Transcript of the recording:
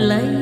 lay